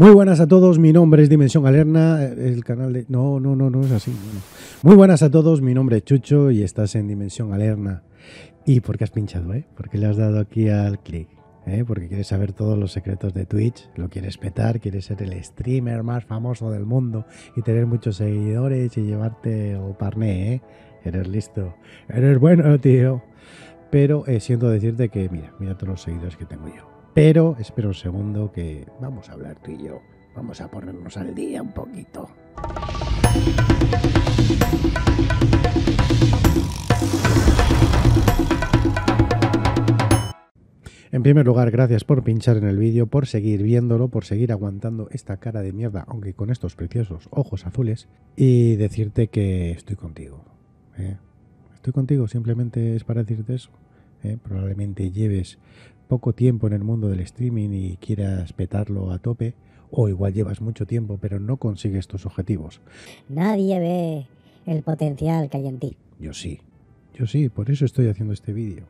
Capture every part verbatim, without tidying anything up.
Muy buenas a todos, mi nombre es Dimensión Galerna, el canal de... No, no, no, no es así. Bueno. Muy buenas a todos, mi nombre es Chucho y estás en Dimensión Galerna. ¿Y por qué has pinchado, eh? Porque le has dado aquí al clic, ¿eh? Porque quieres saber todos los secretos de Twitch, lo quieres petar, quieres ser el streamer más famoso del mundo y tener muchos seguidores y llevarte el parné, ¿eh? Eres listo, eres bueno, tío. Pero eh, siento decirte que, mira, mira todos los seguidores que tengo yo. Pero espera un segundo que vamos a hablar tú y yo. Vamos a ponernos al día un poquito. En primer lugar, gracias por pinchar en el vídeo, por seguir viéndolo, por seguir aguantando esta cara de mierda, aunque con estos preciosos ojos azules, y decirte que estoy contigo. ¿eh? Estoy contigo, simplemente es para decirte eso. ¿eh? Probablemente lleves poco tiempo en el mundo del streaming y quieras petarlo a tope, o igual llevas mucho tiempo pero no consigues tus objetivos. Nadie ve el potencial que hay en ti. Yo sí, yo sí, por eso estoy haciendo este vídeo,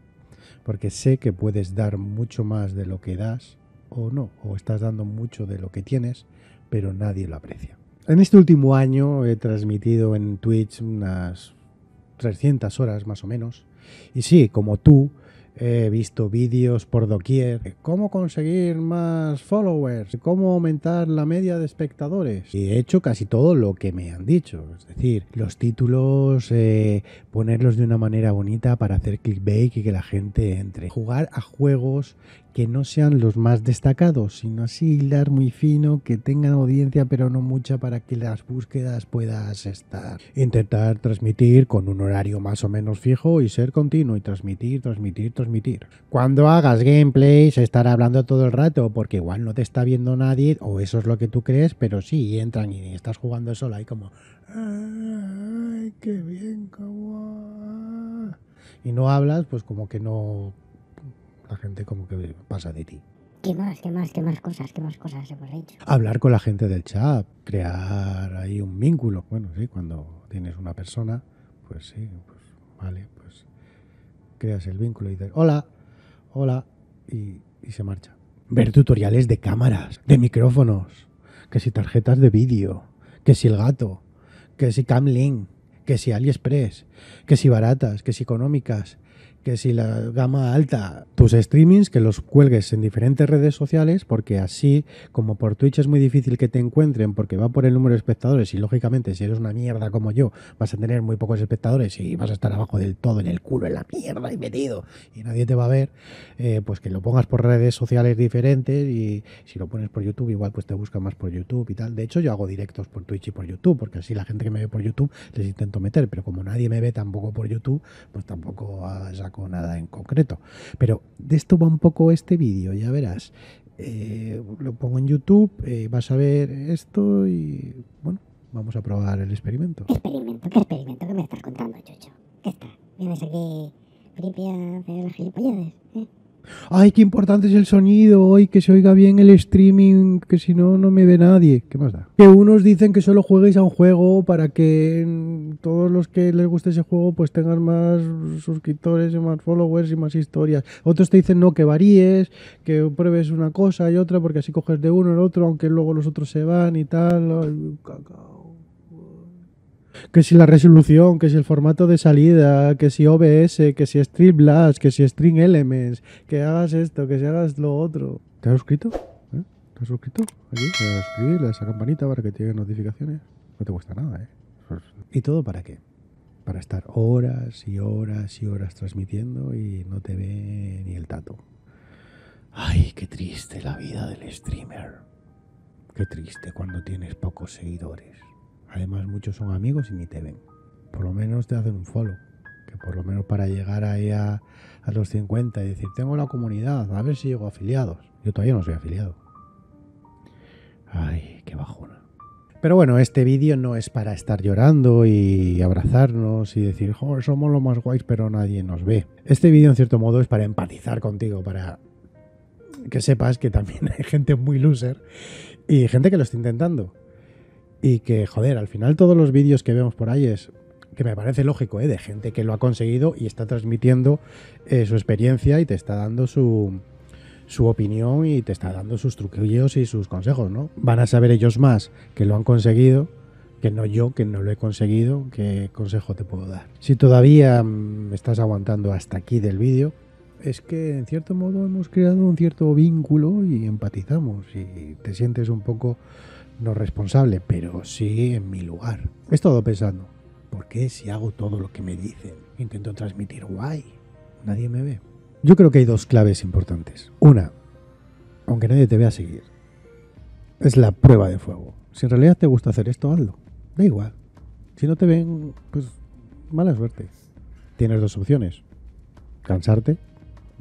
porque sé que puedes dar mucho más de lo que das o no, o estás dando mucho de lo que tienes, pero nadie lo aprecia. En este último año he transmitido en Twitch unas trescientas horas más o menos, y sí, como tú, he visto vídeos por doquier de cómo conseguir más followers, cómo aumentar la media de espectadores. Y he hecho casi todo lo que me han dicho. Es decir, los títulos, eh, ponerlos de una manera bonita para hacer clickbait y que la gente entre. Jugar a juegos que no sean los más destacados, sino así hilar muy fino, que tengan audiencia pero no mucha para que las búsquedas puedas estar. Intentar transmitir con un horario más o menos fijo y ser continuo y transmitir, transmitir, transmitir. Cuando hagas gameplays estar hablando todo el rato porque igual no te está viendo nadie, o eso es lo que tú crees, pero sí entran y estás jugando sola ahí como... ¡Ay, qué bien! Como... Y no hablas, pues como que no... La gente como que pasa de ti. ¿Qué más? ¿Qué más? ¿Qué más cosas? ¿Qué más cosas hemos hecho? Hablar con la gente del chat, crear ahí un vínculo. Bueno, sí, cuando tienes una persona, pues sí, pues vale, pues creas el vínculo y dices, hola, hola, y, y se marcha. Ver tutoriales de cámaras, de micrófonos, que si tarjetas de vídeo, que si el gato, que si Cam Link, que si AliExpress, que si baratas, que si económicas, que si la gama alta, tus streamings, que los cuelgues en diferentes redes sociales, porque así, como por Twitch es muy difícil que te encuentren, porque va por el número de espectadores, y lógicamente si eres una mierda como yo, vas a tener muy pocos espectadores y vas a estar abajo del todo, en el culo, en la mierda y metido, y nadie te va a ver, eh, pues que lo pongas por redes sociales diferentes, y si lo pones por YouTube, igual pues te busca más por YouTube y tal. De hecho, yo hago directos por Twitch y por YouTube, porque así la gente que me ve por YouTube les intento meter, pero como nadie me ve tampoco por YouTube, pues tampoco saco con nada en concreto. Pero de esto va un poco este vídeo, ya verás. Eh, lo pongo en YouTube, eh, vas a ver esto y bueno, vamos a probar el experimento. ¿Qué experimento? ¿Qué experimento? ¿Qué me estás contando, Chucho? ¿Qué está? ¿Vienes aquí limpia a hacer las gilipollades? ¿Eh? ¡Ay, qué importante es el sonido! ¡Ay, que se oiga bien el streaming! Que si no, no me ve nadie. ¿Qué más da? Que unos dicen que solo jueguéis a un juego para que todos los que les guste ese juego pues tengan más suscriptores y más followers y más historias. Otros te dicen no, que varíes, que pruebes una cosa y otra porque así coges de uno al otro, aunque luego los otros se van y tal. Ay, cacao. Que si la resolución, que si el formato de salida, que si O B S, que si Streamlabs, que si Stream Elements, que hagas esto, que si hagas lo otro. ¿Te has suscrito? ¿Eh? ¿Te has suscrito? Aquí, te vas a suscribir a esa campanita para que te lleguen notificaciones. No te cuesta nada, ¿eh? ¿Y todo para qué? Para estar horas y horas y horas transmitiendo y no te ve ni el tato. Ay, qué triste la vida del streamer. Qué triste cuando tienes pocos seguidores. Además, muchos son amigos y ni te ven. Por lo menos te hacen un follow. Que por lo menos para llegar ahí a, a los cincuenta y decir, tengo la comunidad, a ver si llego a afiliados. Yo todavía no soy afiliado. Ay, qué bajona. Pero bueno, este vídeo no es para estar llorando y abrazarnos y decir, joder, somos los más guays pero nadie nos ve. Este vídeo, en cierto modo, es para empatizar contigo, para que sepas que también hay gente muy loser y gente que lo está intentando. Y que, joder, al final todos los vídeos que vemos por ahí es, que me parece lógico, ¿eh? De gente que lo ha conseguido y está transmitiendo eh, su experiencia y te está dando su, su opinión y te está dando sus truquillos y sus consejos, ¿no? Van a saber ellos más que lo han conseguido, que no yo, que no lo he conseguido, qué consejo te puedo dar. Si todavía me estás aguantando hasta aquí del vídeo, es que en cierto modo hemos creado un cierto vínculo y empatizamos y te sientes un poco no responsable, pero sí en mi lugar. He estado pensando, ¿por qué si hago todo lo que me dicen, intento transmitir guay, nadie me ve? Yo creo que hay dos claves importantes. Una, aunque nadie te vea seguir, es la prueba de fuego. Si en realidad te gusta hacer esto, hazlo. Da igual. Si no te ven, pues mala suerte. Tienes dos opciones. Cansarte.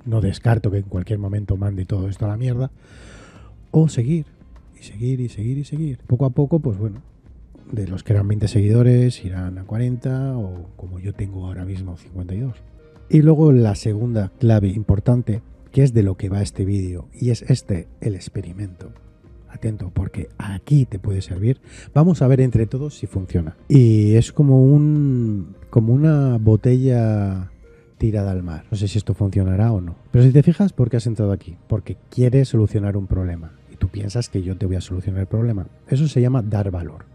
No descarto que en cualquier momento mande todo esto a la mierda. O seguir. Y seguir, y seguir, y seguir. Poco a poco, pues bueno, de los que eran veinte seguidores irán a cuarenta o como yo tengo ahora mismo cincuenta y dos. Y luego la segunda clave importante, que es de lo que va este vídeo, y es este, el experimento. Atento, porque aquí te puede servir. Vamos a ver entre todos si funciona. Y es como un como una botella tirada al mar. No sé si esto funcionará o no. Pero si te fijas, ¿por qué has entrado aquí? Porque quieres solucionar un problema. Y tú piensas que yo te voy a solucionar el problema. Eso se llama dar valor.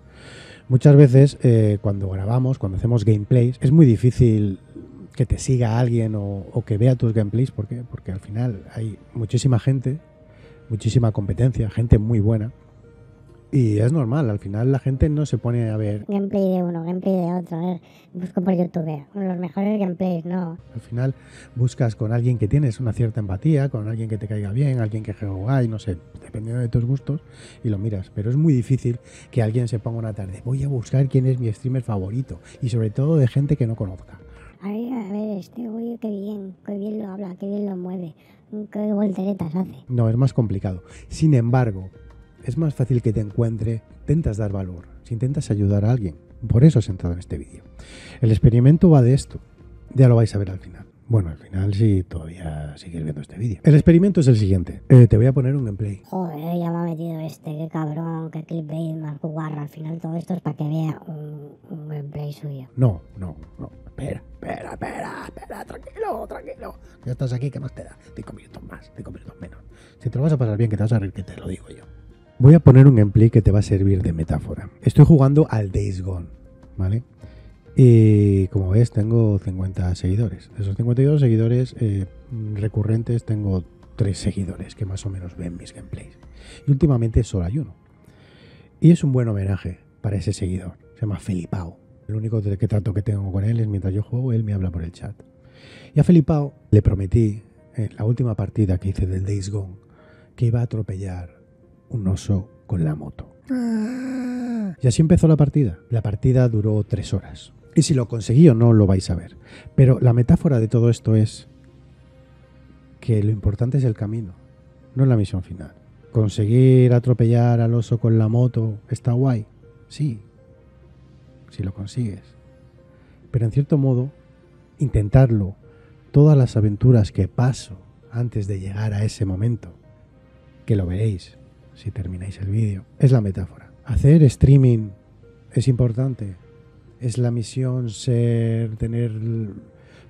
Muchas veces, eh, cuando grabamos, cuando hacemos gameplays, es muy difícil que te siga alguien o, o que vea tus gameplays. ¿Por qué? Porque al final hay muchísima gente, muchísima competencia, gente muy buena. Y es normal, al final la gente no se pone a ver gameplay de uno, gameplay de otro, a ver, busco por YouTube los mejores gameplays, no. Al final buscas con alguien que tienes una cierta empatía, con alguien que te caiga bien, alguien que juegue, no sé, dependiendo de tus gustos, y lo miras. Pero es muy difícil que alguien se ponga una tarde, voy a buscar quién es mi streamer favorito, y sobre todo de gente que no conozca. A ver, a ver, este güey, qué bien, qué bien lo habla, qué bien lo mueve, qué volteretas hace. No, es más complicado. Sin embargo, es más fácil que te encuentre, intentas dar valor, si intentas ayudar a alguien. Por eso he entrado en este vídeo. El experimento va de esto. Ya lo vais a ver al final. Bueno, al final si todavía sigues viendo este vídeo. El experimento es el siguiente. Eh, te voy a poner un gameplay. Joder, ya me ha metido este, qué cabrón, qué clickbait más guarra. Al final todo esto es para que vea un, un gameplay suyo. No, no, no. Espera, espera, espera, espera, tranquilo, tranquilo. Ya estás aquí, ¿qué más te da? Cinco minutos más, cinco minutos menos. Si te lo vas a pasar bien, que te vas a reír, que te lo digo yo. Voy a poner un gameplay que te va a servir de metáfora. Estoy jugando al Days Gone, ¿vale? Y como ves, tengo cincuenta seguidores. De esos cincuenta y dos seguidores eh, recurrentes, tengo tres seguidores que más o menos ven mis gameplays. Y últimamente solo hay uno. Y es un buen homenaje para ese seguidor. Se llama Felipao. El único que trato que tengo con él es mientras yo juego, él me habla por el chat. Y a Felipao le prometí, en la última partida que hice del Days Gone, que iba a atropellar un oso con la moto. Y así empezó la partida. La partida duró tres horas. Y si lo conseguí o no lo vais a ver. Pero la metáfora de todo esto es que lo importante es el camino, no la misión final. Conseguir atropellar al oso con la moto está guay, sí, si lo consigues. Pero en cierto modo, intentarlo, todas las aventuras que paso antes de llegar a ese momento, que lo veréis si termináis el vídeo, es la metáfora. Hacer streaming es importante, es la misión, ser, tener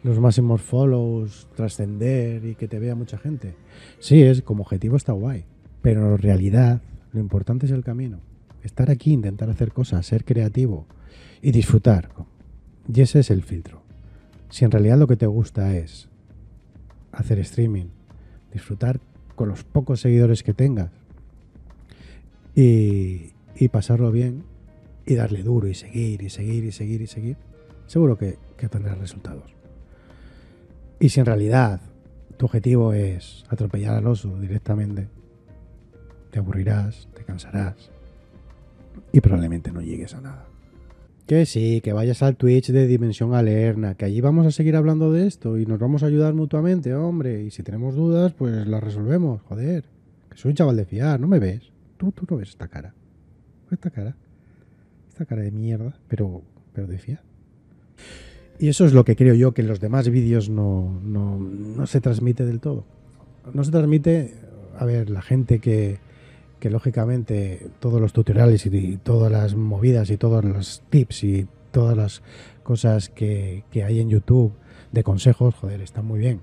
los máximos follows, trascender y que te vea mucha gente. Sí, es como objetivo está guay, pero en realidad lo importante es el camino. Estar aquí, intentar hacer cosas, ser creativo y disfrutar. Y ese es el filtro. Si en realidad lo que te gusta es hacer streaming, disfrutar con los pocos seguidores que tengas, Y, y pasarlo bien y darle duro y seguir y seguir y seguir y seguir, seguro que, que tendrás resultados. Y si en realidad tu objetivo es atropellar al oso directamente, te aburrirás, te cansarás y probablemente no llegues a nada. Que sí, que vayas al Twitch de Dimensión Galerna, que allí vamos a seguir hablando de esto y nos vamos a ayudar mutuamente, hombre, y si tenemos dudas pues las resolvemos, joder, que soy un chaval de fiar, ¿no me ves? Tú, tú no ves esta cara, esta cara, esta cara de mierda, pero, pero de fiar. Y eso es lo que creo yo que en los demás vídeos no, no, no se transmite del todo. No se transmite, a ver, la gente que, que lógicamente todos los tutoriales y, y todas las movidas y todos los tips y todas las cosas que, que hay en YouTube de consejos, joder, están muy bien.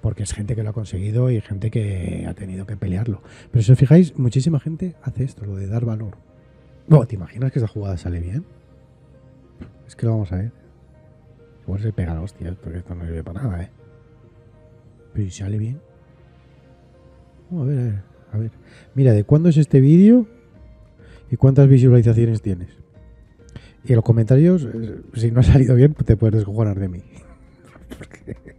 porque es gente que lo ha conseguido y gente que ha tenido que pelearlo. Pero si os fijáis, muchísima gente hace esto, lo de dar valor. No, ¿te imaginas que esa jugada sale bien? Es que lo vamos a ver. Igual se pega la hostia, porque esto no sirve para nada, ¿eh? Pero si sale bien. No, a ver, a ver, a ver. Mira, ¿de cuándo es este vídeo? ¿Y cuántas visualizaciones tienes? Y en los comentarios, si no ha salido bien, te puedes descojonar de mí. Porque,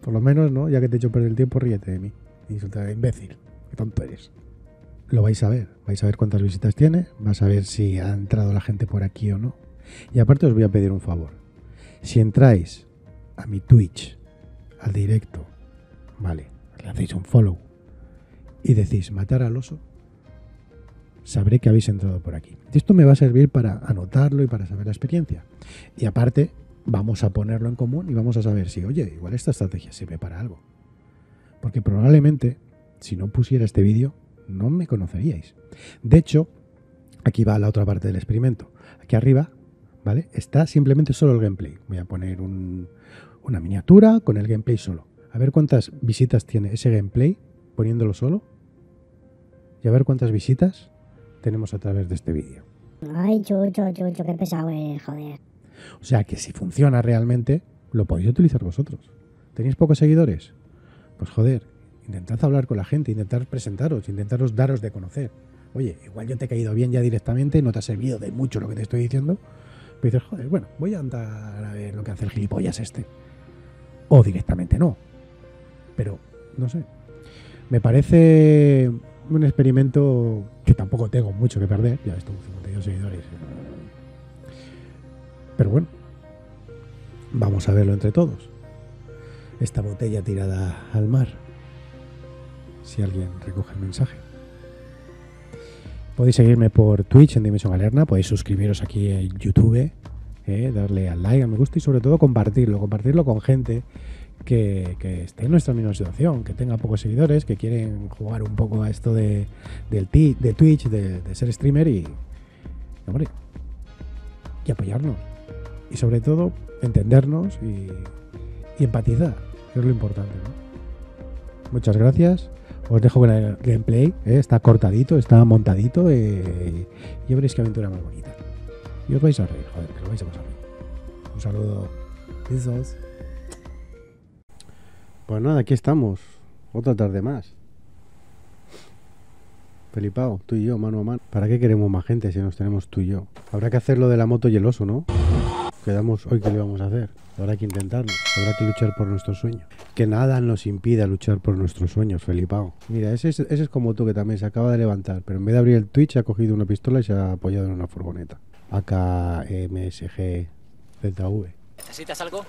por lo menos, ¿no? Ya que te he hecho perder el tiempo, ríete de mí. Insulta de imbécil. Qué tonto eres. Lo vais a ver. Vais a ver cuántas visitas tiene. Vas a ver si ha entrado la gente por aquí o no. Y aparte os voy a pedir un favor. Si entráis a mi Twitch, al directo, vale, le hacéis un follow y decís matar al oso, sabré que habéis entrado por aquí. Esto me va a servir para anotarlo y para saber la experiencia. Y aparte, vamos a ponerlo en común y vamos a saber si, oye, igual esta estrategia sirve para algo. Porque probablemente, si no pusiera este vídeo, no me conoceríais. De hecho, aquí va la otra parte del experimento. Aquí arriba, ¿vale? Está simplemente solo el gameplay. Voy a poner un, una miniatura con el gameplay solo. A ver cuántas visitas tiene ese gameplay poniéndolo solo. Y a ver cuántas visitas tenemos a través de este vídeo. Ay, chucho, chucho, qué pesado, eh, joder. O sea que si funciona realmente, lo podéis utilizar vosotros. ¿Tenéis pocos seguidores? Pues joder, intentad hablar con la gente, intentad presentaros, intentaros daros de conocer. Oye, igual yo te he caído bien ya directamente, no te ha servido de mucho lo que te estoy diciendo, pero dices, joder, bueno, voy a andar a ver lo que hace el gilipollas este. O directamente no. Pero, no sé. Me parece un experimento que tampoco tengo mucho que perder. Ya estoy con cincuenta y dos seguidores. Pero bueno, vamos a verlo entre todos. Esta botella tirada al mar. Si alguien recoge el mensaje. Podéis seguirme por Twitch en Dimensión Galerna. Podéis suscribiros aquí en YouTube. Eh, darle al like, al me gusta y sobre todo compartirlo. Compartirlo con gente Que, que esté en nuestra misma situación, que tenga pocos seguidores, que quieren jugar un poco a esto de, del ti, de Twitch, de, de ser streamer y, hombre, y apoyarnos. Y sobre todo, entendernos y, y empatizar, que es lo importante, ¿no? Muchas gracias. Os dejo con el gameplay, ¿eh? Está cortadito, está montadito eh, y veréis qué aventura más bonita. Y os vais a reír, joder, que lo vais a pasar bien. Un saludo. Besos. Pues nada, aquí estamos, otra tarde más. Felipao, tú y yo, mano a mano. ¿Para qué queremos más gente si nos tenemos tú y yo? Habrá que hacer lo de la moto y el oso, ¿no? Quedamos hoy que lo vamos a hacer. Habrá que intentarlo, habrá que luchar por nuestros sueños. Que nada nos impida luchar por nuestros sueños, Felipao. Mira, ese, ese es como tú, que también se acaba de levantar, pero en vez de abrir el Twitch ha cogido una pistola y se ha apoyado en una furgoneta. A K M S G Z V. ¿Necesitas algo?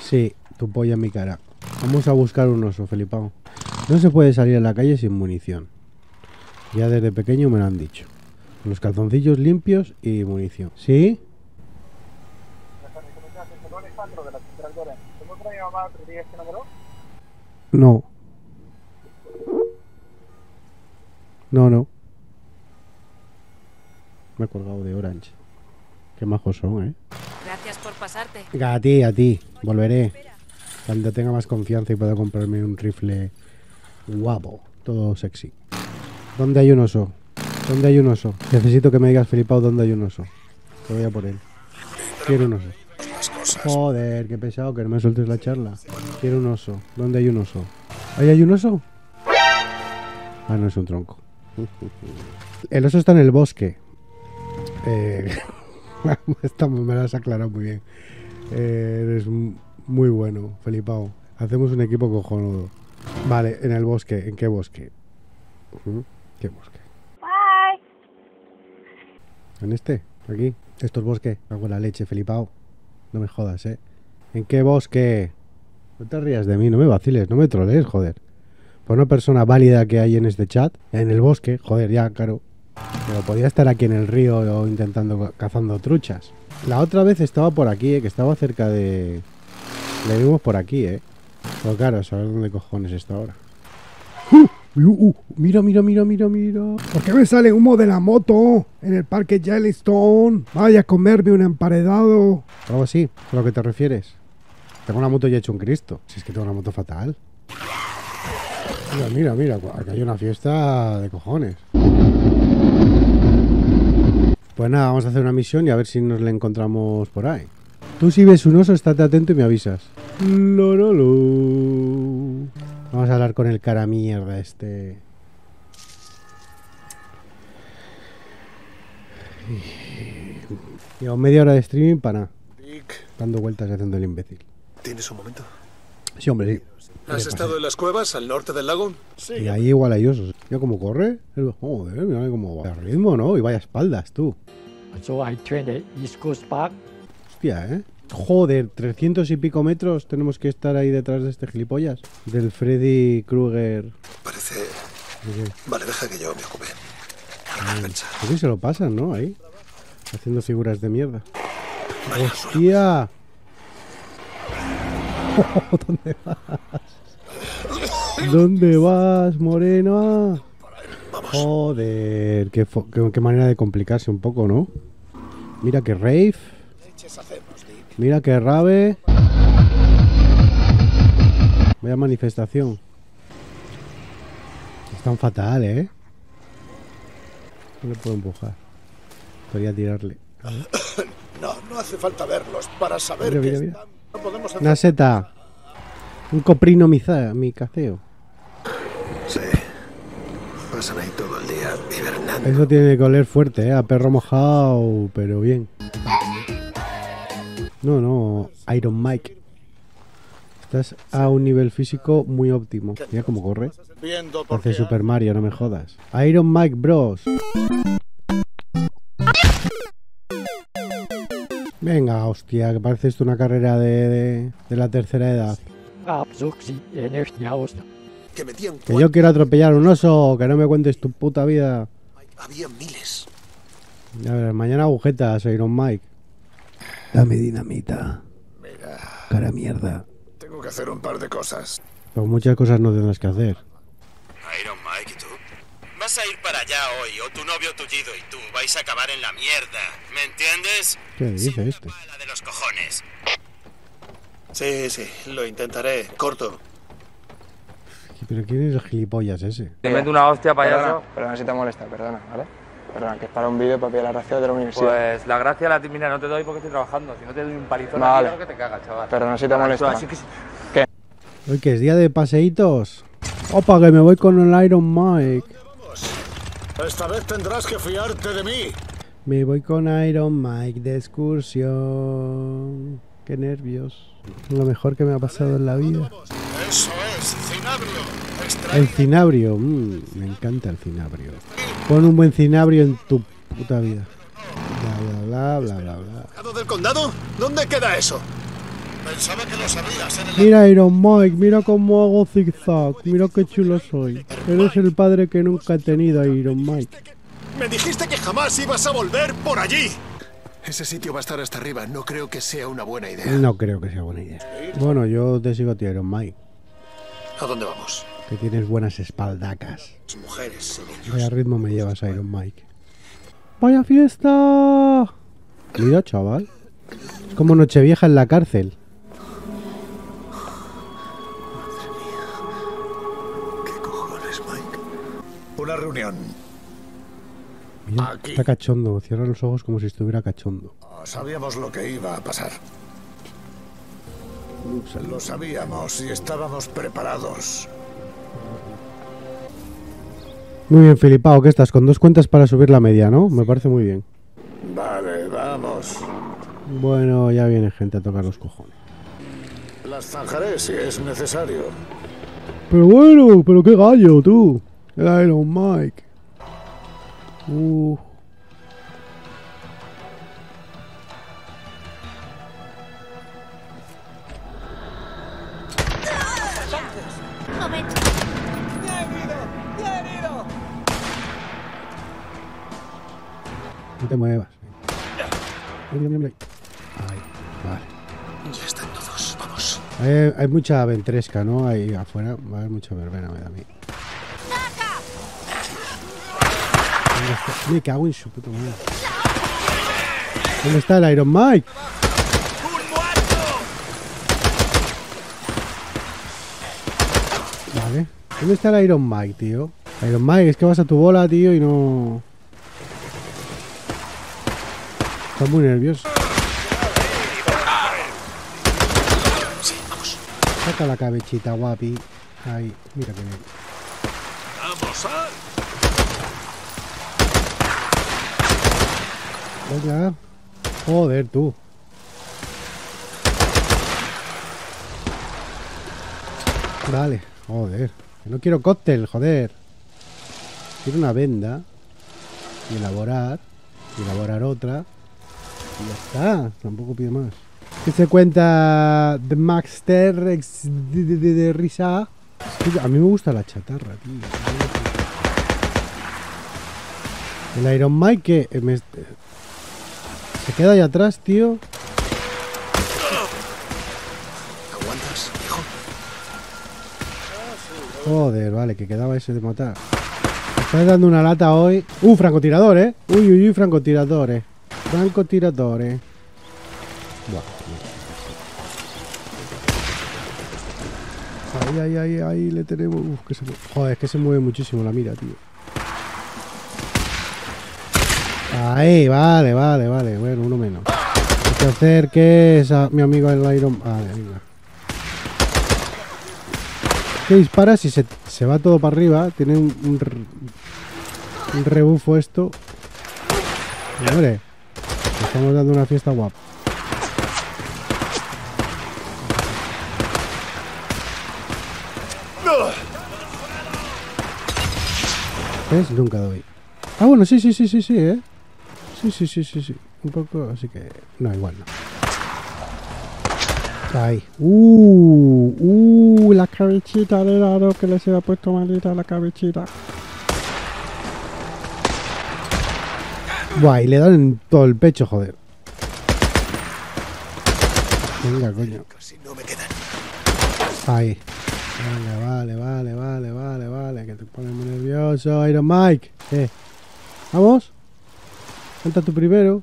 Sí, tu polla en mi cara. Vamos a buscar un oso, Felipao. No se puede salir a la calle sin munición. Ya desde pequeño me lo han dicho. Los calzoncillos limpios y munición. ¿Sí? No. No, no. Me he colgado de Orange. Qué majos son, ¿eh? Gracias por pasarte. A ti, a ti. Volveré. Cuando tenga más confianza y pueda comprarme un rifle guapo, todo sexy. ¿Dónde hay un oso? ¿Dónde hay un oso? Necesito que me digas, Felipao, ¿dónde hay un oso? Te voy a por él. Quiero un oso. Joder, qué pesado, que no me sueltes la charla. Quiero un oso. ¿Dónde hay un oso? ¿Ahí hay un oso? Ah, no, es un tronco. El oso está en el bosque. Eh... Esta me la has aclarado muy bien. Eh, eres muy bueno, Felipao. Hacemos un equipo cojonudo. Vale, en el bosque. ¿En qué bosque? ¿Qué bosque? Bye. ¿En este? ¿Aquí? ¿Estos bosques? Hago la leche, Felipao. No me jodas, ¿eh? ¿En qué bosque? No te rías de mí, no me vaciles, no me trolees, joder. Por una persona válida que hay en este chat, en el bosque, joder, ya, claro. Pero podía estar aquí en el río o intentando cazando truchas. La otra vez estaba por aquí, ¿eh? Que estaba cerca de... Le vimos por aquí, ¿eh? Pero claro, a saber dónde cojones está ahora. ¡Uh! ¡Uh! ¡Uh! ¡Mira, mira, mira, mira, mira! ¿Por qué me sale humo de la moto en el parque Yellowstone? Vaya a comerme un emparedado. Algo así, a lo que te refieres. Tengo una moto y he hecho un Cristo. Si es que tengo una moto fatal. Mira, mira, mira, acá hay una fiesta de cojones. Pues nada, vamos a hacer una misión y a ver si nos la encontramos por ahí. Tú si ves un oso, estate atento y me avisas. Lo, lo, lo. Vamos a hablar con el cara mierda este. Llevo media hora de streaming para nada. Dando vueltas y haciendo el imbécil. ¿Tienes un momento? Sí, hombre, sí. ¿Has estado en las cuevas al norte del lago? Sí. Y ahí igual hay osos. Mira cómo corre. Joder, mira cómo va. El ritmo, ¿no? Y vaya espaldas, tú. So I trained East Coast Park. Hostia, ¿eh? Joder, trescientos y pico metros tenemos que estar ahí detrás de este gilipollas. Del Freddy Krueger. Parece... Vale, deja que yo me ocupe. Creo que se lo pasan, ¿no? Ahí. Haciendo figuras de mierda. Vaya, ¡hostia! Oh, ¿dónde vas? ¿Dónde vas, Moreno? Joder, qué, qué, qué manera de complicarse un poco, ¿no? Mira que rave. Mira que rave. Vaya manifestación. Están fatal, ¿eh? No le puedo empujar. Podría tirarle. No, no hace falta verlos para saber mira, que mira, están... No podemos hacer... Una seta. Un coprino miza, mi caseo. Sí. Pasan ahí todo el día hibernando. Eso tiene que oler fuerte, ¿eh? A perro mojado, pero bien. No, no, Iron Mike. Estás a un nivel físico muy óptimo. Mira cómo corre. Hace Super Mario, no me jodas. Iron Mike Bros. Venga, hostia, que parece esto una carrera de, de, de la tercera edad. Que yo quiero atropellar a un oso, que no me cuentes tu puta vida. Había miles. A ver, mañana agujetas, Iron Mike. Dame dinamita. Mira. Cara mierda. Tengo que hacer un par de cosas. Pues muchas cosas no tendrás que hacer. Iron Mike, ¿y tú? Vas a ir para allá hoy, o tu novio tullido y tú vais a acabar en la mierda, ¿me entiendes? ¿Qué dice este? La de los cojones. Sí, sí, lo intentaré, corto. ¿Pero quién es el gilipollas ese? Te meto una hostia, payaso. Perdona si te molesta, perdona, ¿vale? Perdona, que es para un vídeo para pillar la gracia de la universidad. Pues la gracia la... Mira, no te doy porque estoy trabajando, si no te doy un palizón vale. Aquí, algo que te caga, chaval. Perdona si te molesta. Así que... ¿Qué? Hoy que es día de paseitos. Opa, que me voy con el Iron Mike. Esta vez tendrás que fiarte de mí. Me voy con Iron Mike de excursión. Qué nervios. Lo mejor que me ha pasado en la vida. Eso es, cinabrio. Extraño. El cinabrio, mm, me encanta el cinabrio. Pon un buen cinabrio en tu puta vida. Bla, bla, bla, bla, bla, bla. ¿Del condado? ¿Dónde queda eso? Pensaba que lo sabías, ¿eh? Mira Iron Mike, mira cómo hago zigzag, mira qué chulo soy. Eres el padre que nunca he tenido, Iron Mike. Me dijiste que jamás ibas a volver por allí. Ese sitio va a estar hasta arriba, no creo que sea una buena idea. No creo que sea buena idea. Bueno, yo te sigo a ti, Iron Mike. ¿A dónde vamos? Que tienes buenas espaldacas. Mujeres, vaya ritmo me llevas, Iron Mike. ¡Vaya fiesta! Mira, chaval. Es como Nochevieja en la cárcel. Una reunión. Mira, aquí. Está cachondo. Cierra los ojos como si estuviera cachondo. Sabíamos lo que iba a pasar. Lo sabíamos y estábamos preparados. Muy bien, Felipao, ¿qué estás? Con dos cuentas para subir la media, ¿no? Me parece muy bien. Vale, vamos. Bueno, ya viene gente a tocar los cojones. Las zanjaré si es necesario. Pero bueno, pero qué gallo, tú. El Iron Mike. Uh. No te muevas. Ven, ven, ven. Ahí, vale. Ya están todos, vamos. Hay, hay mucha ventresca, ¿no? Ahí afuera va a haber mucha verbena, me da a mí. Me cago en su puta madre. ¿Dónde está el Iron Mike? Vale. ¿Dónde está el Iron Mike, tío? Iron Mike, es que vas a tu bola, tío, y no... Estás muy nervioso. Sí, vamos. Saca la cabecita, guapi. Ahí, mira que bien. Vamos a... Venga. Joder, tú. Vale, joder. No quiero cóctel, joder. Quiero una venda. Y elaborar. Y elaborar otra. Y ya está. Tampoco pido más. ¿Qué se cuenta de Max Terrex de Risa? A mí me gusta la chatarra, tío. El Iron Mike que me... se queda ahí atrás, tío. ¿Aguantas, hijo? Joder, vale, que quedaba ese de matar. Me estás dando una lata hoy. Uh, francotirador, eh. Uy, uy, uy, francotiradores. Francotiradores. Ahí, ahí, ahí, ahí le tenemos. Uf, que se mueve. Joder, es que se mueve muchísimo la mira, tío. Ahí, vale, vale, vale. Bueno, uno menos. Que acerques a mi amigo el Iron. Vale, venga. Que disparas y se, se va todo para arriba. Tiene un, un, un rebufo esto. Y, hombre, estamos dando una fiesta guapa. ¿Ves? Nunca doy. Ah, bueno, sí, sí, sí, sí, sí, eh. Sí, sí, sí, sí, sí. Un poco, así que... No, igual no. Ahí. Uh, uh, la cabecita de lado que les había puesto malita la cabecita. Guay, le dan en todo el pecho, joder. Venga, coño. Ahí. Venga, vale, vale, vale, vale, vale. Que te pones muy nervioso, Iron Mike. Eh. Vamos. Canta tú primero.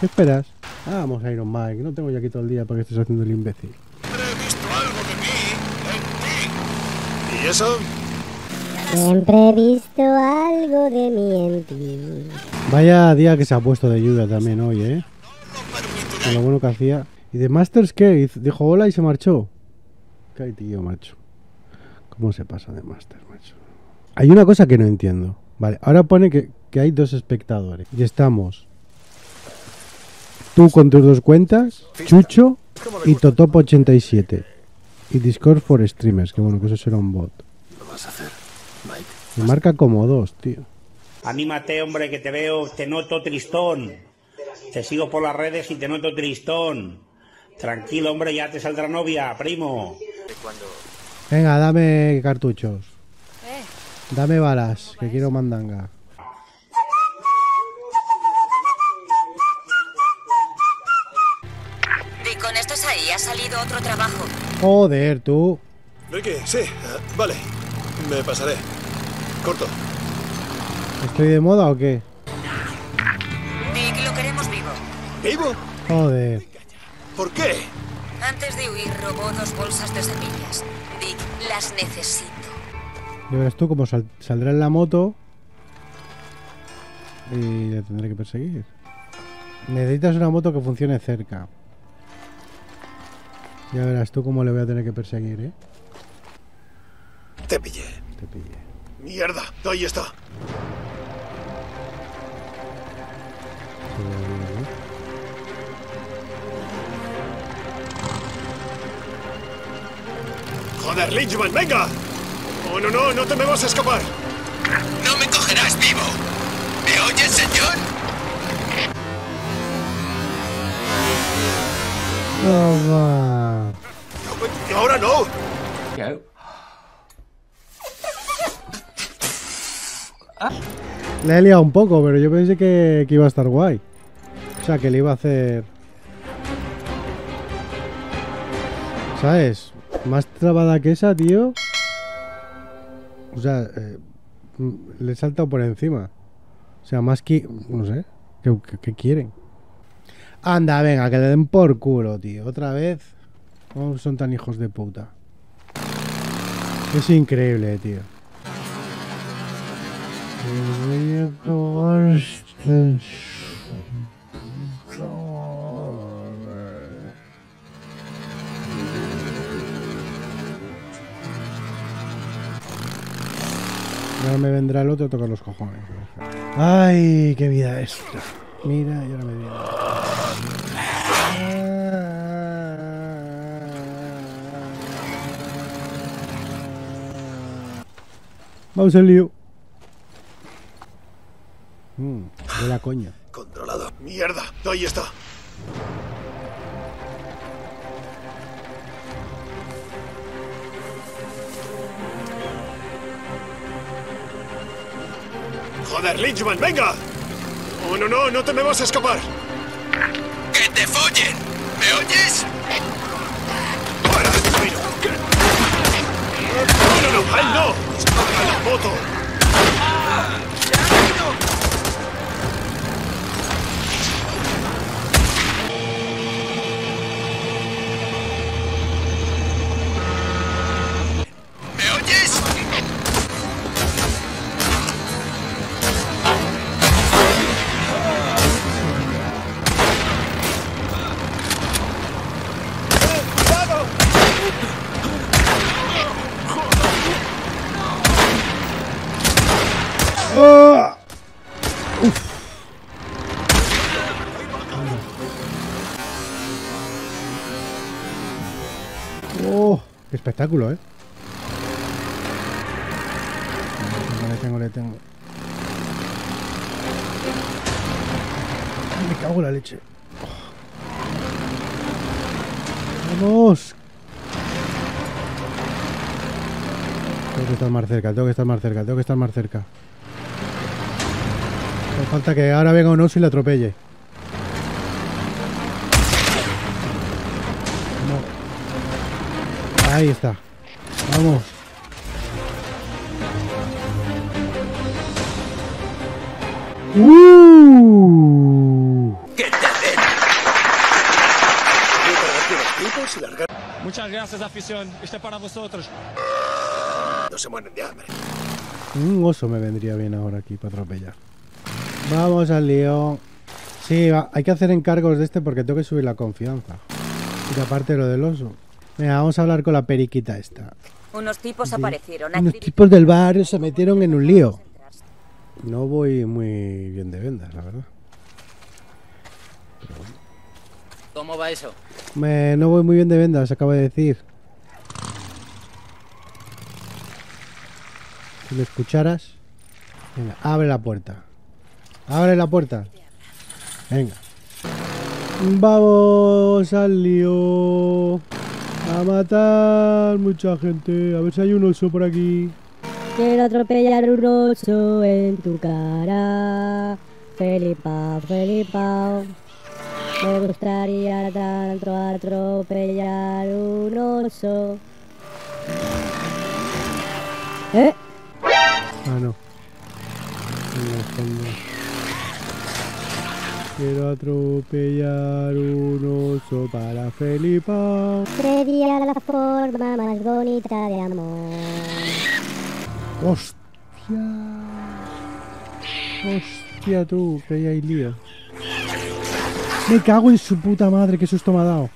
¿Qué esperas? Vamos, Iron Mike. No tengo ya aquí todo el día para que estés haciendo el imbécil. He visto algo de mí en ti. ¿Y eso? Siempre he visto algo de mí en ti. Vaya día que se ha puesto de ayuda también hoy, ¿eh? Con lo bueno que hacía. ¿Y de Masters qué? Dijo hola y se marchó. Ay, tío, macho. ¿Cómo se pasa de Masters, macho? Hay una cosa que no entiendo. Vale, ahora pone que, que hay dos espectadores. Y estamos... Tú con tus dos cuentas, Chucho y Totopo ochenta y siete. Y Discord for Streamers, que bueno, que eso será un bot. Me marca como dos, tío. Anímate, hombre, que te veo, te noto tristón. Te sigo por las redes y te noto tristón. Tranquilo, hombre, ya te saldrá novia, primo. Venga, dame cartuchos. Dame balas, que quiero mandanga. Y con estos ahí ha salido otro trabajo. Joder, tú. Ricky, sí, uh, vale. Me pasaré. Corto. ¿Estoy de moda o qué? Dick, lo queremos vivo. ¿Vivo? Joder. ¿Por qué? Antes de huir robó dos bolsas de semillas. Dick, las necesito. Ya verás tú cómo sal saldrá en la moto y le tendré que perseguir. Necesitas una moto que funcione cerca. Ya verás tú cómo le voy a tener que perseguir, ¿eh? Te pillé. Te pillé. Mierda, ahí está. Joder, Lynchman, venga. No, no, no, no te me vas a escapar. No me cogerás vivo. ¿Me oyes, señor? Oh, va. No, ahora no. ¿Qué? ¿Ah? Le he liado un poco, pero yo pensé que, que iba a estar guay. O sea, que le iba a hacer... ¿Sabes? Más trabada que esa, tío. O sea, eh, le he saltado por encima. O sea, más que... No sé. ¿Qué, qué, qué quieren? Anda, venga, que le den por culo, tío. Otra vez. ¿Cómo son tan hijos de puta? Es increíble, tío. Voy a probar este... Ahora me vendrá el otro a tocar los cojones. ¡Ay, qué vida esta! Mira, y ahora me viene. Vamos al lío. Mm, de la coña. Controlado. ¡Mierda! ¡Ahí está! ¡Joder, Lynchman, venga! ¡Oh, no, no! ¡No te me vas a escapar! ¡Que te follen! ¿Me oyes? ¡Para! ¡Mira! ¡No, no, no! ¡A él no! ¡A la moto! Espectáculo, ¿eh? Le tengo, le tengo. Me cago en la leche. Oh. ¡Vamos! Tengo que estar más cerca, tengo que estar más cerca, tengo que estar más cerca. No falta que ahora venga un oso y le atropelle. Ahí está. Vamos. ¡Uh! ¡Qué te den! Muchas gracias, afición. Este es para vosotros. No se mueren de hambre. Un oso me vendría bien ahora aquí para atropellar. Vamos al lío. Sí, va. Hay que hacer encargos de este porque tengo que subir la confianza. Y aparte lo del oso. Mira, vamos a hablar con la periquita esta. Unos tipos sí. aparecieron. Unos tipos del barrio se metieron en un lío. No voy muy bien de vendas, la verdad. Pero... ¿Cómo va eso? Me... No voy muy bien de vendas, acabo de decir. Si lo escucharas... Venga, abre la puerta. Abre la puerta. Venga. Vamos al lío. A matar mucha gente. A ver si hay un oso por aquí. Quiero atropellar un oso en tu cara. Felipao, Felipao. Me gustaría tanto atropellar un oso. ¿Eh? Ah, no. Quiero atropellar un oso para Felipao. Sería la forma más bonita de amor. Hostia. Hostia tú, que ahí hay lío. Me cago en su puta madre, que susto me ha dado.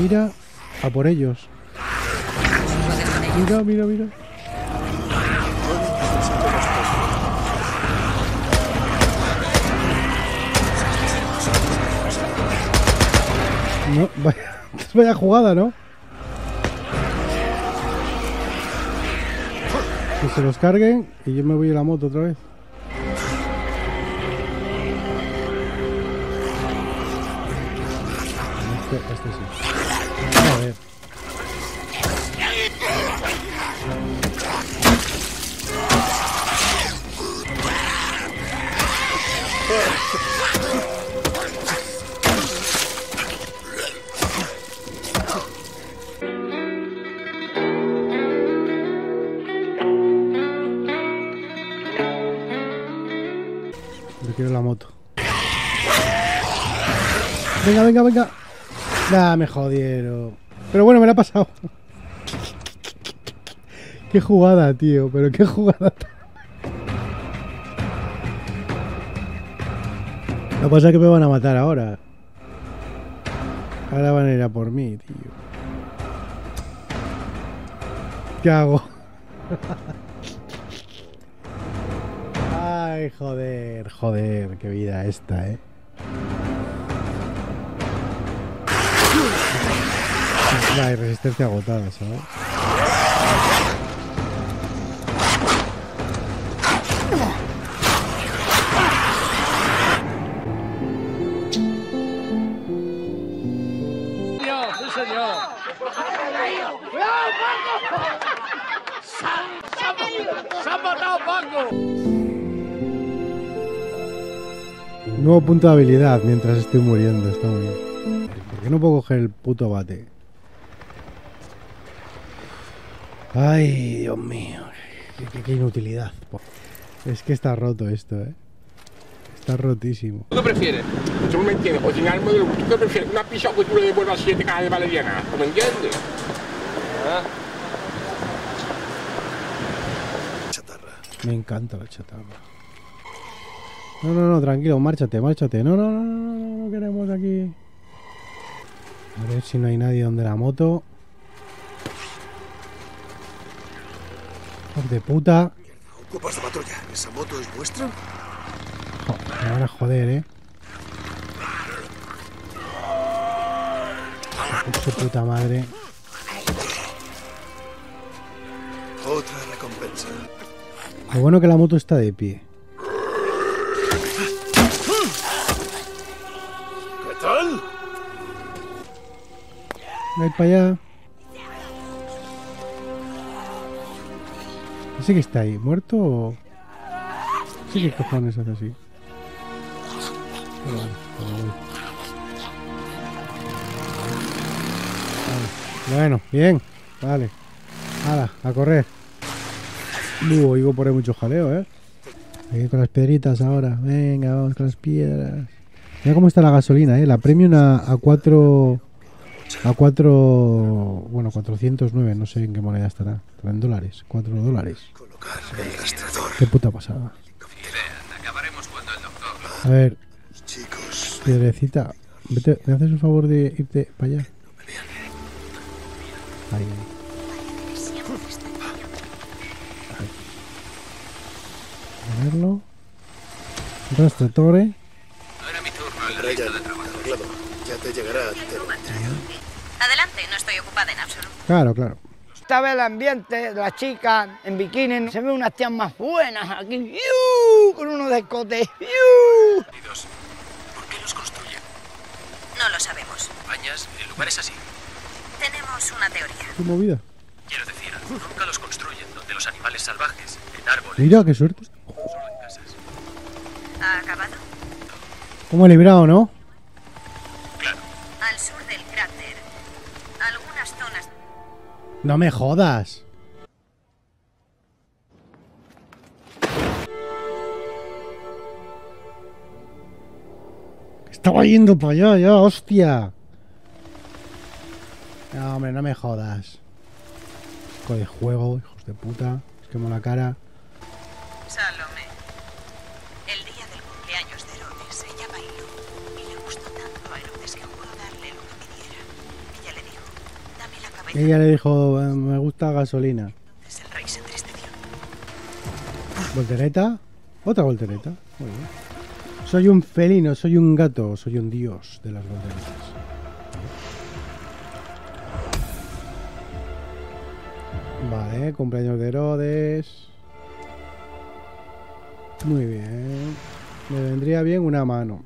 Mira, a por ellos. Mira, mira, mira. No, vaya, vaya jugada, ¿no? Que se los carguen y yo me voy a la moto otra vez. Este, este sí. A ver. Quiero la moto. Venga, venga, venga. Nah, me jodieron. Pero bueno, me la ha pasado. Qué jugada, tío. Pero qué jugada. Lo que pasa es que me van a matar ahora. Ahora van a ir a por mí, tío. ¿Qué hago? Ay, joder, joder, qué vida esta, eh. Vale, resistencia agotada, ¿sabes? Nuevo punto de habilidad mientras estoy muriendo, está muy bien. ¿Por qué no puedo coger el puto bate? Ay, Dios mío. Qué, qué, qué inutilidad. Es que está roto esto, eh. Está rotísimo. ¿Qué prefieres? ¿Tú me entiendes? O sin alma de lo que tú prefieres. Una pizza que tú le devuelvas siete cajas de valeriana. ¿No me entiendes? ¿Ah? Chatarra. Me encanta la chatarra. No, no, no, tranquilo, márchate, márchate. No, no, no, no, no queremos aquí. A ver si no hay nadie donde la moto. ¡Hijos de puta! ¿Ocupas la patrulla? ¿Esa moto es vuestra? Joder, me van a joder, eh. ¡Qué puta madre! Otra recompensa. Lo bueno que la moto está de pie. Voy para allá. Ese que está ahí, ¿muerto o...? Sí, que cojones hace así. Pero vale, pero vale. Vale. Bueno, bien. Vale. Hala, a correr. Uy, oigo por ahí mucho jaleo, ¿eh? Venga, con las piedritas ahora. Venga, vamos con las piedras. Mira cómo está la gasolina, ¿eh? La Premium a, a cuatro... A cuatro... Bueno, cuatrocientos nueve, no sé en qué moneda estará. En dólares, cuatro dólares. Qué puta pasada. A ver... Piedrecita, vete, ¿me haces un favor de irte para allá? Ahí, ahí. A verlo. Rastratore. Ya te llegará. Adelante, no estoy ocupada en absoluto. Claro, claro. Estaba el ambiente, las chicas en bikini. Se ven unas tías más buenas aquí. ¡Iu! Con unos escotes. ¡Iu! ¿Por qué los construyen? No lo sabemos. Bañas, el lugar es así. Tenemos una teoría. ¿Qué movida? Quiero decir, nunca los construyen donde los animales salvajes, en árboles. Mira, qué suerte. Solo en casas. ¿Ha acabado? ¿Cómo he librado, no? Al sur del cráter, algunas zonas... ¡No me jodas! Estaba yendo para allá ya, hostia. No, hombre, no me jodas. Hijo de juego, hijos de puta. Es que mola la cara. Salome. El día del cumpleaños de Herodes, ella bailó y le gustó tanto a Herodes que juró darle lo que pidiera. Ella le dijo, dame la cabeza. Ella le dijo, me gusta gasolina. Entonces el rey se entristeció. ¿Voltereta? ¿Otra voltereta? Muy bien. Soy un felino, soy un gato, soy un dios de las volteretas. Vale, cumpleaños de Herodes. Muy bien. Me vendría bien una mano.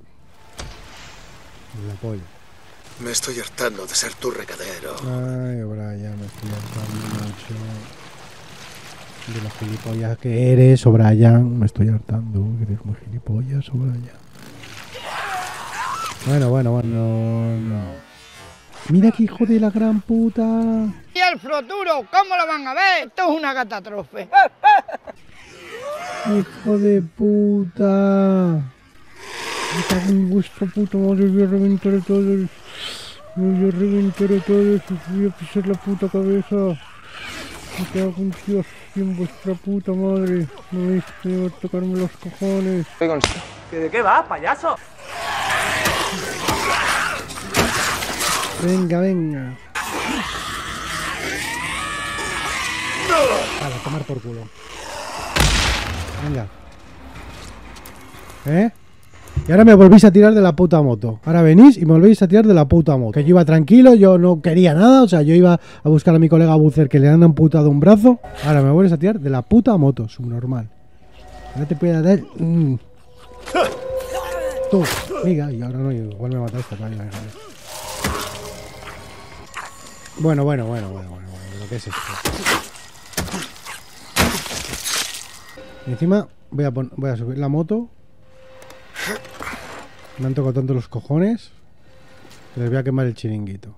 El apoyo. Me estoy hartando de ser tu recadero. Ay, Brian, me estoy hartando mucho. De los gilipollas que eres, O'Brien. Me estoy hartando, que eres muy gilipollas, O'Brien. Bueno, bueno, bueno. No, no. Mira qué hijo de la gran puta. Y el froturo, ¿cómo lo van a ver? Esto es una catástrofe. ¡Hijo de puta! Me cago en vuestro puto madre, voy a reventar todo el... Me ríen para todos, os voy a pisar la puta cabeza. Me cago en Dios y en vuestra puta madre. No me hice tocarme los cojones. ¿De qué va, payaso? Venga, venga. Vale, a tomar por culo. Venga. ¿Eh? Y ahora me volvéis a tirar de la puta moto. Ahora venís y me volvéis a tirar de la puta moto. Que yo iba tranquilo, yo no quería nada. O sea, yo iba a buscar a mi colega Bucer que le han amputado un brazo. Ahora me vuelves a tirar de la puta moto, subnormal. Ahora te puedes dar... Mm. Tú, mira, y ahora no, igual me mataste. Vale, vale, vale. Bueno, bueno, bueno, bueno, bueno, bueno. ¿Qué es esto? Y encima voy a, voy a subir la moto. Me han tocado tanto los cojones que les voy a quemar el chiringuito.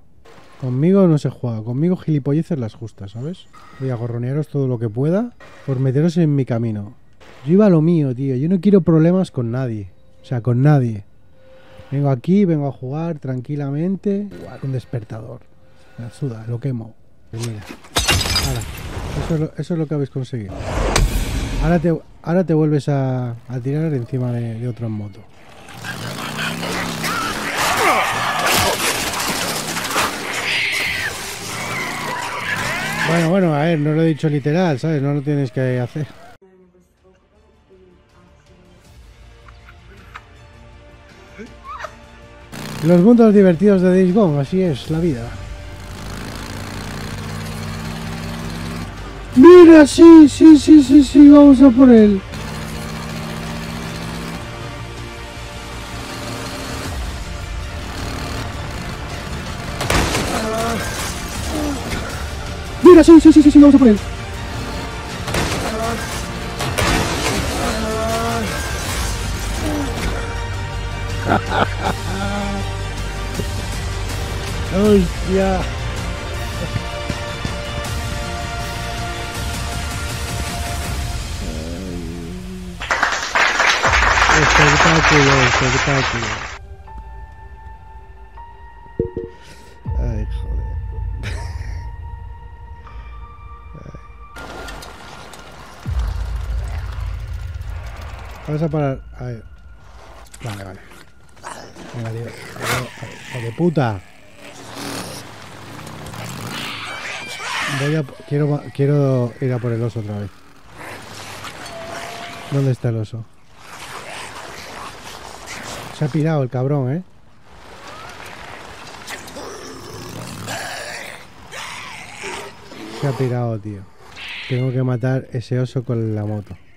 Conmigo no se juega, conmigo gilipolleces las justas, ¿sabes? Voy a gorronearos todo lo que pueda por meteros en mi camino. Yo iba a lo mío, tío, yo no quiero problemas con nadie. O sea, con nadie. Vengo aquí, vengo a jugar tranquilamente. Un despertador. La suda, lo quemo. Pues mira. Ahora, eso es lo, eso es lo que habéis conseguido. Ahora te, ahora te vuelves a, a tirar encima de, de otro en moto. Bueno, bueno, a ver, no lo he dicho literal, ¿sabes? No lo tienes que hacer. Los mundos divertidos de Days Gone, así es la vida. Mira, sí, sí, sí, sí, sí, vamos a por él. Mira, sí, sí, sí, sí, sí, vamos a por él. Hostia. Espectáculo, espectáculo. Ay, joder. Ay. Vamos a parar. A ver. Vale, vale. Venga, tío. ¡Hijo de puta! Voy a... Quiero, quiero ir a por el oso otra vez. ¿Dónde está el oso? Se ha pirado el cabrón, ¿eh? Se ha pirado, tío. Tengo que matar ese oso con la moto.